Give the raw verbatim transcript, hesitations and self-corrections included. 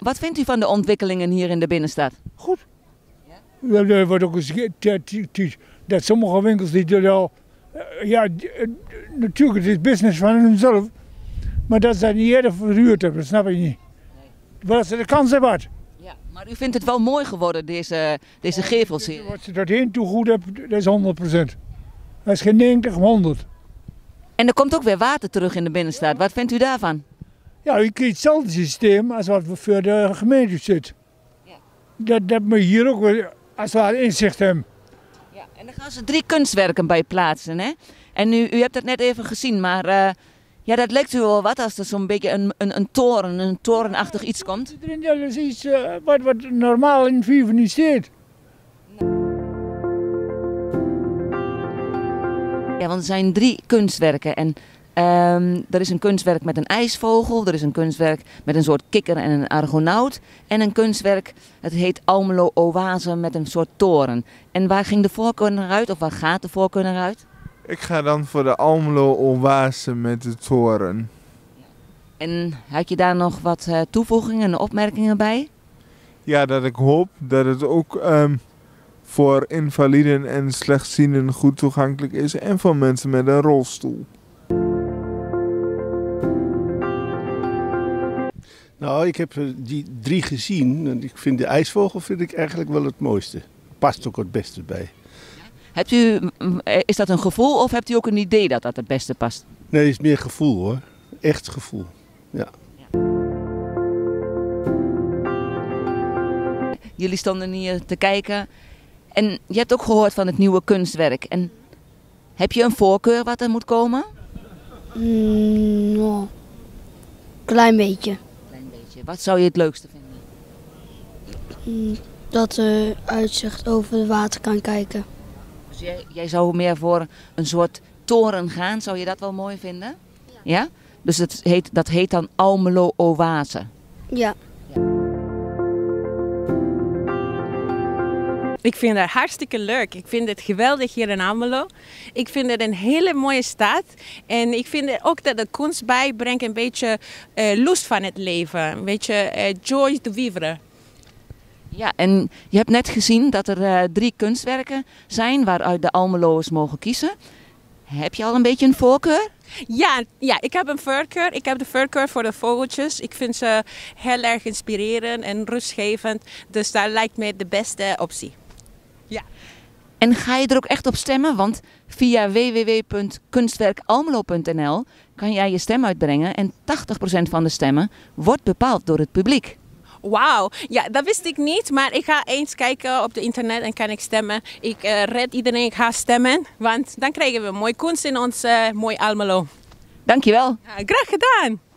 Wat vindt u van de ontwikkelingen hier in de binnenstad? Goed. Ja? Er wordt ook eens dat sommige winkels die er al... Ja, natuurlijk, het is business van hunzelf. Maar dat ze dat niet eerder verhuurd hebben, snap ik niet. Wat ze de kans hebben had. Ja, maar u vindt het wel mooi geworden, deze, deze gevels hier? Wat ze daarheen toe goed hebben, dat is honderd procent. Dat is geen negentig, honderd. En er komt ook weer water terug in de binnenstad. Wat vindt u daarvan? Ja, je krijgt hetzelfde systeem als wat voor de gemeente zit. Ja. Dat, dat moet je hier ook weer als het inzicht hebben. Ja, en dan gaan ze drie kunstwerken bij plaatsen, hè? En u, u hebt het net even gezien, maar uh, ja, dat lijkt u wel wat als er zo'n beetje een, een, een toren, een torenachtig iets komt. Ja, dat is iets uh, wat, wat normaal in Vieven niet zit. Ja, want er zijn drie kunstwerken en um, er is een kunstwerk met een ijsvogel, er is een kunstwerk met een soort kikker en een argonaut en een kunstwerk, het heet Almelo Oase met een soort toren. En waar ging de voorkeur naar uit of waar gaat de voorkeur naar uit? Ik ga dan voor de Almelo Oase met de toren. En had je daar nog wat toevoegingen en opmerkingen bij? Ja, dat ik hoop dat het ook... Um... voor invaliden en slechtzienden goed toegankelijk is en voor mensen met een rolstoel. Nou, ik heb die drie gezien en ik vind de ijsvogel vind ik eigenlijk wel het mooiste. Past ook het beste bij. Hebt u, is dat een gevoel of hebt u ook een idee dat dat het beste past? Nee, het is meer gevoel hoor. Echt gevoel, ja. Jullie stonden hier te kijken. En je hebt ook gehoord van het nieuwe kunstwerk. En heb je een voorkeur wat er moet komen? Mm, no. Klein beetje. Klein beetje. Wat zou je het leukste vinden? Mm, dat er uitzicht over het water kan kijken. Dus jij, jij zou meer voor een soort toren gaan. Zou je dat wel mooi vinden? Ja. Ja? Dus het heet, dat heet dan Almelo Oase. Ja. Ik vind het hartstikke leuk. Ik vind het geweldig hier in Almelo. Ik vind het een hele mooie stad. En ik vind ook dat de kunst bijbrengt een beetje uh, lust van het leven. Een beetje uh, joy te vivre. Ja, en je hebt net gezien dat er uh, drie kunstwerken zijn waaruit de Almeloërs mogen kiezen. Heb je al een beetje een voorkeur? Ja, ja, ik heb een voorkeur. Ik heb de voorkeur voor de vogeltjes. Ik vind ze heel erg inspirerend en rustgevend. Dus dat lijkt mij de beste optie. Ja. En ga je er ook echt op stemmen? Want via w w w punt kunstwerkalmelo punt n l kan jij je stem uitbrengen en tachtig procent van de stemmen wordt bepaald door het publiek. Wauw, ja, dat wist ik niet, maar ik ga eens kijken op de internet en kan ik stemmen. Ik uh, red iedereen, ik ga stemmen, want dan krijgen we mooi kunst in ons uh, mooi Almelo. Dankjewel. Ja, graag gedaan.